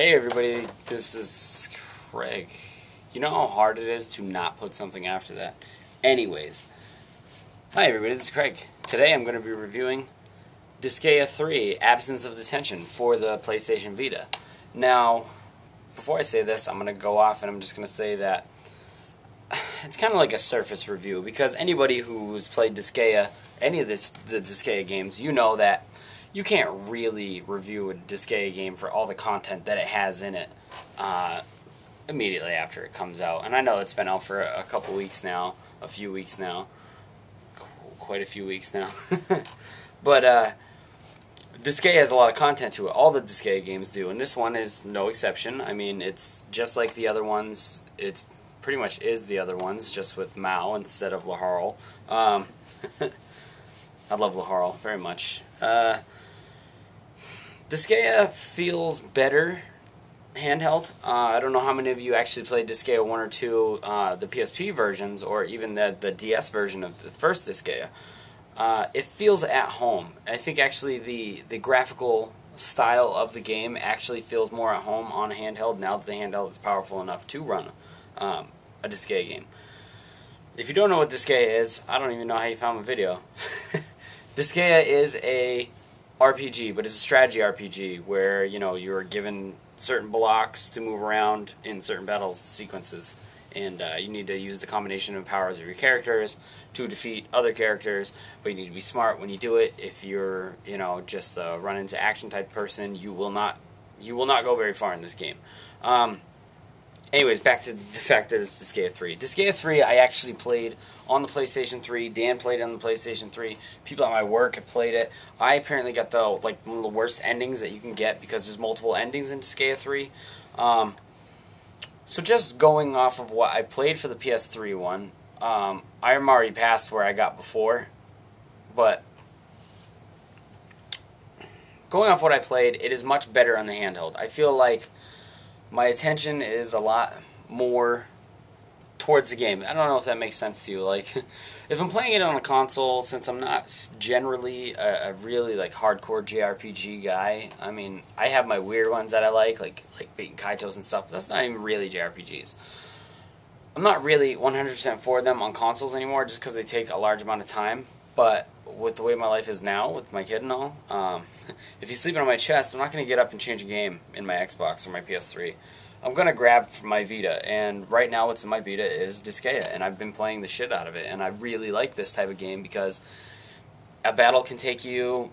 Hey everybody, this is Craig. You know how hard it is to not put something after that. Anyways, hi everybody, this is Craig. Today I'm going to be reviewing Disgaea 3, Absence of Detention for the PlayStation Vita. Now, before I say this, I'm going to go off and I'm just going to say that it's kind of like a surface review, because anybody who's played Disgaea, any of the Disgaea games, you know that you can't really review a Disgaea game for all the content that it has in it immediately after it comes out. And I know it's been out for a couple weeks now, a few weeks now, quite a few weeks now. But Disgaea has a lot of content to it. All the Disgaea games do, and this one is no exception. I mean, it's just like the other ones. It's pretty much is the other ones, just with Mao instead of Laharl. I love Laharl very much. Disgaea feels better handheld. I don't know how many of you actually played Disgaea 1 or 2, the PSP versions, or even the DS version of the first Disgaea. It feels at home. I think actually the graphical style of the game actually feels more at home on a handheld, now that the handheld is powerful enough to run a Disgaea game. If you don't know what Disgaea is, I don't even know how you found my video. Disgaea is a RPG, but it's a strategy RPG where, you know, you're given certain blocks to move around in certain battle sequences, and you need to use the combination of powers of your characters to defeat other characters, but you need to be smart when you do it. If you're, you know, just a run into action type person, you will not go very far in this game. Anyways, back to the fact that it's Disgaea 3. Disgaea 3, I actually played on the PlayStation 3. Dan played it on the PlayStation 3. People at my work have played it. I apparently got the one of the worst endings that you can get, because there's multiple endings in Disgaea 3. So just going off of what I played for the PS3 one, I'm already past where I got before, but going off what I played, it is much better on the handheld. I feel like my attention is a lot more towards the game. I don't know if that makes sense to you. Like, if I'm playing it on a console, since I'm not generally a really like hardcore JRPG guy, I mean, I have my weird ones that I like Baten Kaitos and stuff, but that's not even really JRPGs. I'm not really 100% for them on consoles anymore, just because they take a large amount of time. But with the way my life is now, with my kid and all, if he's sleeping on my chest, I'm not going to get up and change a game in my Xbox or my PS3. I'm going to grab from my Vita, and right now what's in my Vita is Disgaea, and I've been playing the shit out of it, and I really like this type of game because a battle can take you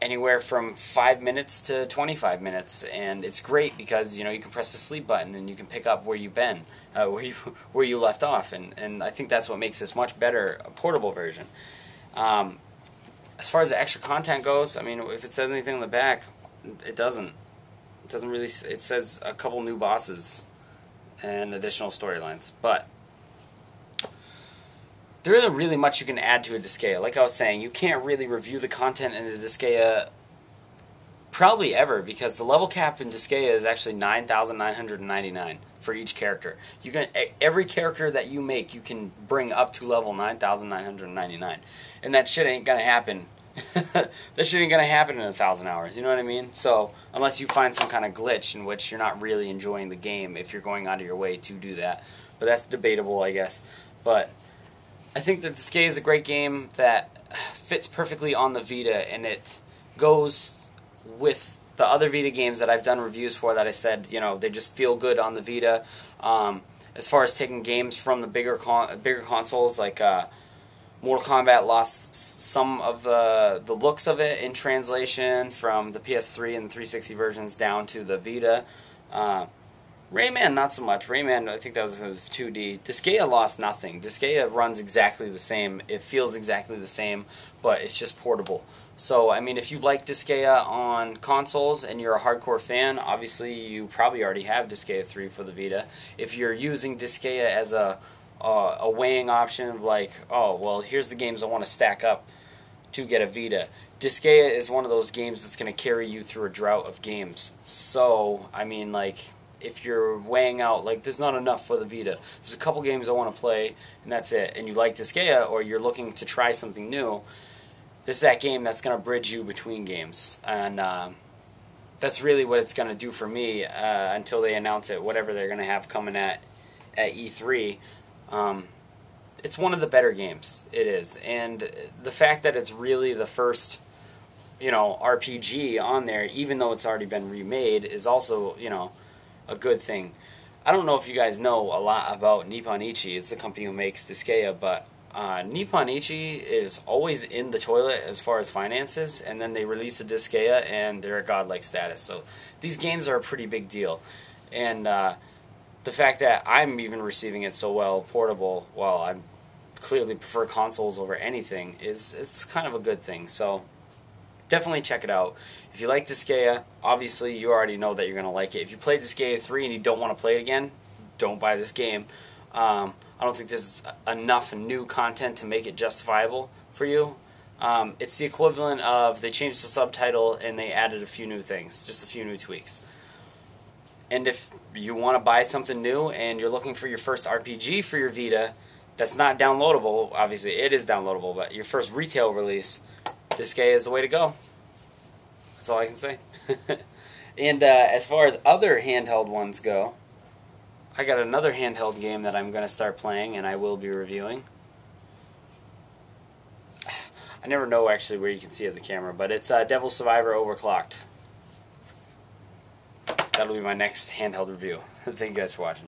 anywhere from 5 minutes to 25 minutes, and it's great because, you know, you can press the sleep button and you can pick up where you've been, where you left off, and I think that's what makes this much better, a portable version. As far as the extra content goes, I mean, if it says anything in the back, it doesn't. It doesn't really. It says a couple new bosses and additional storylines, but there isn't really much you can add to a Disgaea. Like I was saying, you can't really review the content in a Disgaea probably ever, because the level cap in Disgaea is actually 9,999 for each character. You can every character that you make, you can bring up to level 9,999, and that shit ain't gonna happen. That shit ain't gonna happen in 1,000 hours. You know what I mean? So unless you find some kind of glitch in which you're not really enjoying the game, if you're going out of your way to do that, but that's debatable, I guess. But I think that Disgaea is a great game that fits perfectly on the Vita, and it goes with the other Vita games that I've done reviews for that I said, you know, they just feel good on the Vita. As far as taking games from the bigger consoles, like Mortal Kombat lost some of the looks of it in translation from the PS3 and the 360 versions down to the Vita. Rayman, not so much. Rayman, I think that was 2D. Disgaea lost nothing. Disgaea runs exactly the same. It feels exactly the same, but it's just portable. So, I mean, if you like Disgaea on consoles and you're a hardcore fan, obviously you probably already have Disgaea 3 for the Vita. If you're using Disgaea as a weighing option of like, oh, well, here's the games I want to stack up to get a Vita, Disgaea is one of those games that's going to carry you through a drought of games. So, I mean, like, if you're weighing out, like, there's not enough for the Vita, there's a couple games I want to play, and that's it, and you like Disgaea, or you're looking to try something new, this is that game that's going to bridge you between games. And that's really what it's going to do for me until they announce it, whatever they're going to have coming at E3. It's one of the better games, it is. And the fact that it's really the first, you know, RPG on there, even though it's already been remade, is also, you know, a good thing. I don't know if you guys know a lot about Nippon Ichi. It's the company who makes Disgaea, but Nippon Ichi is always in the toilet as far as finances, and then they release a Disgaea and they're a godlike status. So these games are a pretty big deal. And the fact that I'm even receiving it so well, portable, while I clearly prefer consoles over anything, is kind of a good thing. So definitely check it out. If you like Disgaea, obviously you already know that you're going to like it. If you played Disgaea 3 and you don't want to play it again, don't buy this game. I don't think there's enough new content to make it justifiable for you. It's the equivalent of they changed the subtitle and they added a few new things, just a few new tweaks. And if you want to buy something new and you're looking for your first RPG for your Vita, that's not downloadable, obviously it is downloadable, but your first retail release, Disgaea is the way to go. That's all I can say. And as far as other handheld ones go, I got another handheld game that I'm going to start playing and I will be reviewing. I never know actually where you can see it on the camera, but it's Devil Survivor Overclocked. That'll be my next handheld review. Thank you guys for watching.